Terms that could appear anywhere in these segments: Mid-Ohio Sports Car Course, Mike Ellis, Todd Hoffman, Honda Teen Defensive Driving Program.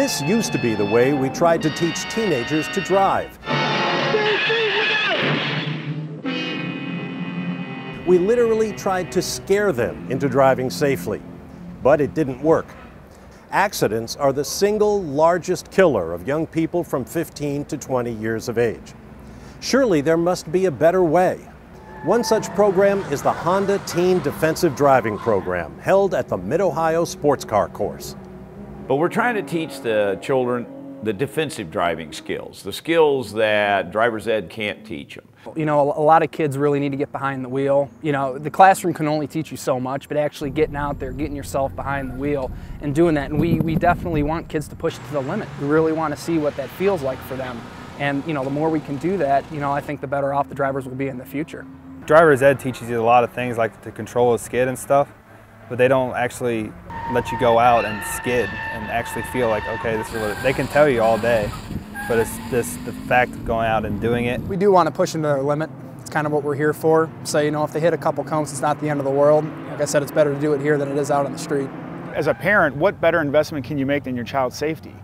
This used to be the way we tried to teach teenagers to drive. We literally tried to scare them into driving safely, but it didn't work. Accidents are the single largest killer of young people from 15 to 20 years of age. Surely there must be a better way. One such program is the Honda Teen Defensive Driving Program, held at the Mid-Ohio Sports Car Course. But we're trying to teach the children the defensive driving skills, the skills that driver's ed can't teach them. You know, a lot of kids really need to get behind the wheel. You know, the classroom can only teach you so much, but actually getting out there, getting yourself behind the wheel and doing that. And we definitely want kids to push to the limit. We really want to see what that feels like for them. And, you know, the more we can do that, you know, I think the better off the drivers will be in the future. Driver's ed teaches you a lot of things like the control of skid and stuff, but they don't actually let you go out and skid and actually feel like, okay, this is what it, they can tell you all day, but it's just the fact of going out and doing it. We do want to push them to their limit. It's kind of what we're here for. So, you know, if they hit a couple cones, it's not the end of the world. Like I said, it's better to do it here than it is out on the street. As a parent, what better investment can you make than your child's safety?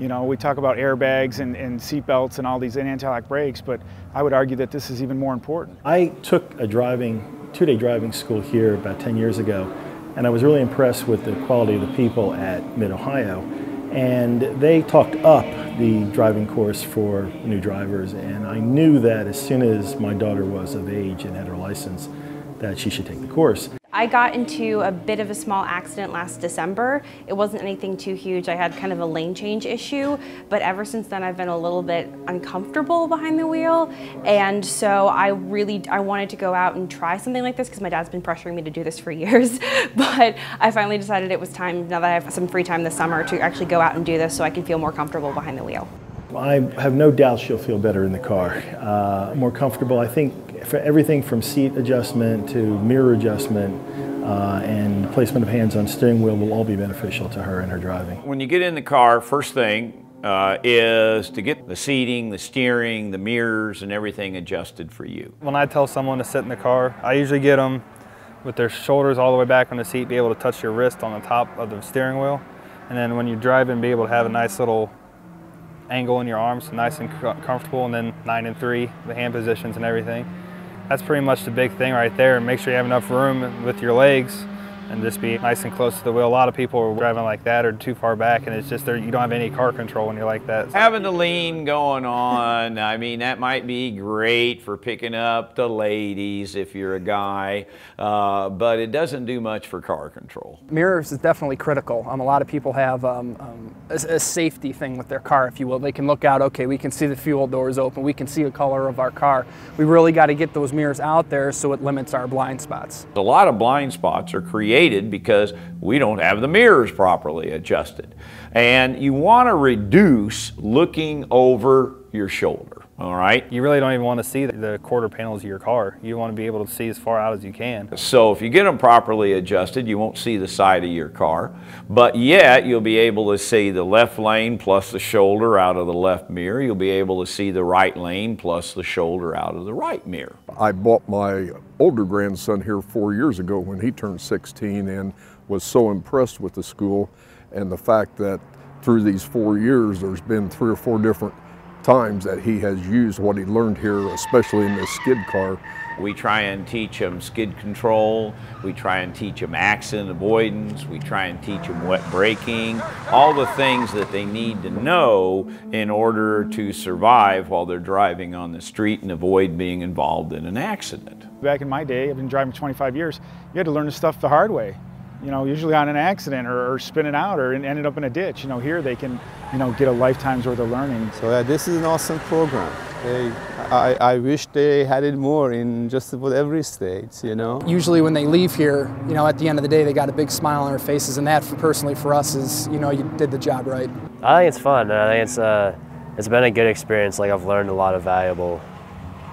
You know, we talk about airbags and seatbelts and all these anti-lock brakes, but I would argue that this is even more important. I took a two-day driving school here about 10 years ago, and I was really impressed with the quality of the people at Mid-Ohio. And they talked up the driving course for new drivers, and I knew that as soon as my daughter was of age and had her license, that she should take the course. I got into a bit of a small accident last December. It wasn't anything too huge. I had kind of a lane change issue, but ever since then I've been a little bit uncomfortable behind the wheel. And so I wanted to go out and try something like this because my dad's been pressuring me to do this for years. But I finally decided it was time, now that I have some free time this summer, to actually go out and do this so I can feel more comfortable behind the wheel. I have no doubt she'll feel better in the car, more comfortable. I think for everything from seat adjustment to mirror adjustment and placement of hands on steering wheel will all be beneficial to her in her driving. When you get in the car, first thing is to get the seating, the steering, the mirrors and everything adjusted for you. When I tell someone to sit in the car, I usually get them with their shoulders all the way back on the seat, be able to touch your wrist on the top of the steering wheel. And then when you drive and be able to have a nice little angle in your arms, nice and comfortable, and then 9 and 3, the hand positions and everything. That's pretty much the big thing right there. Make sure you have enough room with your legs and just be nice and close to the wheel. A lot of people are driving like that or too far back, and it's just you don't have any car control when you're like that. So having the lean going on, I mean, that might be great for picking up the ladies if you're a guy, but it doesn't do much for car control. Mirrors is definitely critical. A lot of people have a safety thing with their car, if you will. They can look out, okay, we can see the fuel doors open, we can see the color of our car. We really got to get those mirrors out there so it limits our blind spots. A lot of blind spots are created because we don't have the mirrors properly adjusted. And you want to reduce looking over your shoulder, all right? You really don't even want to see the quarter panels of your car. You want to be able to see as far out as you can. So if you get them properly adjusted, you won't see the side of your car, but yet you'll be able to see the left lane plus the shoulder out of the left mirror. You'll be able to see the right lane plus the shoulder out of the right mirror. I bought my older grandson here 4 years ago when he turned 16 and was so impressed with the school and the fact that through these 4 years there's been 3 or 4 different times that he has used what he learned here, especially in this skid car. We try and teach them skid control, we try and teach them accident avoidance, we try and teach them wet braking, all the things that they need to know in order to survive while they're driving on the street and avoid being involved in an accident. Back in my day, I've been driving 25 years, you had to learn this stuff the hard way. You know, usually on an accident or spinning out or ended up in a ditch. You know, here they can, you know, get a lifetime's worth of learning. So this is an awesome program. I wish they had it more in just about every state, you know. Usually when they leave here, you know, at the end of the day, they got a big smile on their faces, and that, for, personally for us, is, you know, you did the job right. I think it's fun. I think it's been a good experience. Like, I've learned a lot of valuable,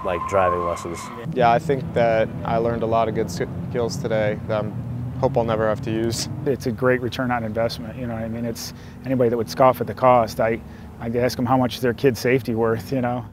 like, driving lessons. Yeah, I think that I learned a lot of good skills today that I'm hope I'll never have to use. It's a great return on investment, you know what I mean? It's anybody that would scoff at the cost, I'd ask them how much is their kid's safety worth, you know?